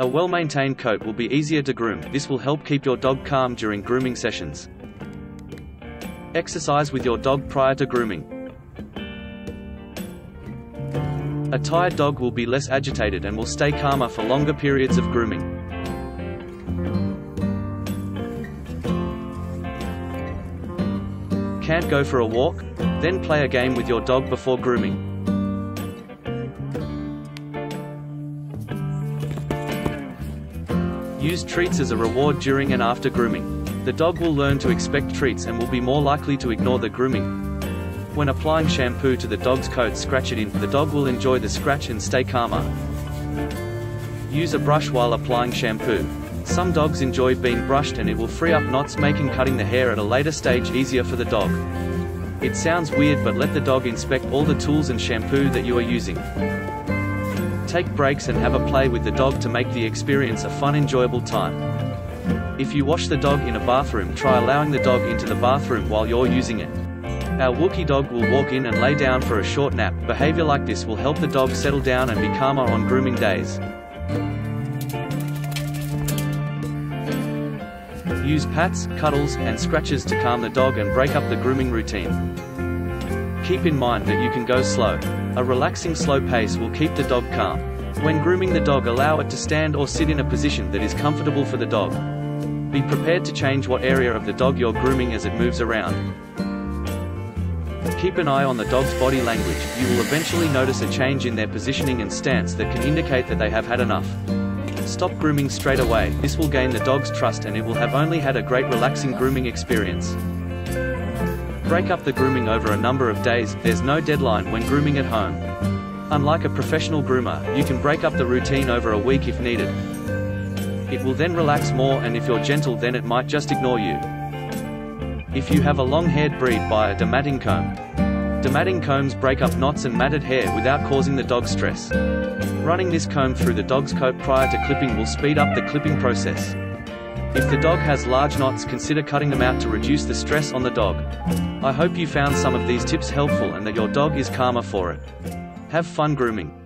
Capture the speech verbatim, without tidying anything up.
A well-maintained coat will be easier to groom. This will help keep your dog calm during grooming sessions. Exercise with your dog prior to grooming. A tired dog will be less agitated and will stay calmer for longer periods of grooming. Can't go for a walk? Then play a game with your dog before grooming. Use treats as a reward during and after grooming. The dog will learn to expect treats and will be more likely to ignore the grooming. When applying shampoo to the dog's coat, scratch it in. The dog will enjoy the scratch and stay calmer. Use a brush while applying shampoo. Some dogs enjoy being brushed and it will free up knots, making cutting the hair at a later stage easier for the dog. It sounds weird, but let the dog inspect all the tools and shampoo that you are using. Take breaks and have a play with the dog to make the experience a fun, enjoyable time. If you wash the dog in a bathroom, try allowing the dog into the bathroom while you're using it. Our WookiDog will walk in and lay down for a short nap. Behavior like this will help the dog settle down and be calmer on grooming days. Use pats, cuddles, and scratches to calm the dog and break up the grooming routine. Keep in mind that you can go slow. A relaxing slow pace will keep the dog calm. When grooming the dog, allow it to stand or sit in a position that is comfortable for the dog. Be prepared to change what area of the dog you're grooming as it moves around. Keep an eye on the dog's body language. You will eventually notice a change in their positioning and stance that can indicate that they have had enough. Stop grooming straight away. This will gain the dog's trust and it will have only had a great relaxing grooming experience. Break up the grooming over a number of days. There's no deadline when grooming at home. Unlike a professional groomer, you can break up the routine over a week if needed. It will then relax more, and if you're gentle, then it might just ignore you. If you have a long-haired breed, buy a dematting comb. Dematting combs break up knots and matted hair without causing the dog stress. Running this comb through the dog's coat prior to clipping will speed up the clipping process. If the dog has large knots, consider cutting them out to reduce the stress on the dog. I hope you found some of these tips helpful and that your dog is calmer for it. Have fun grooming.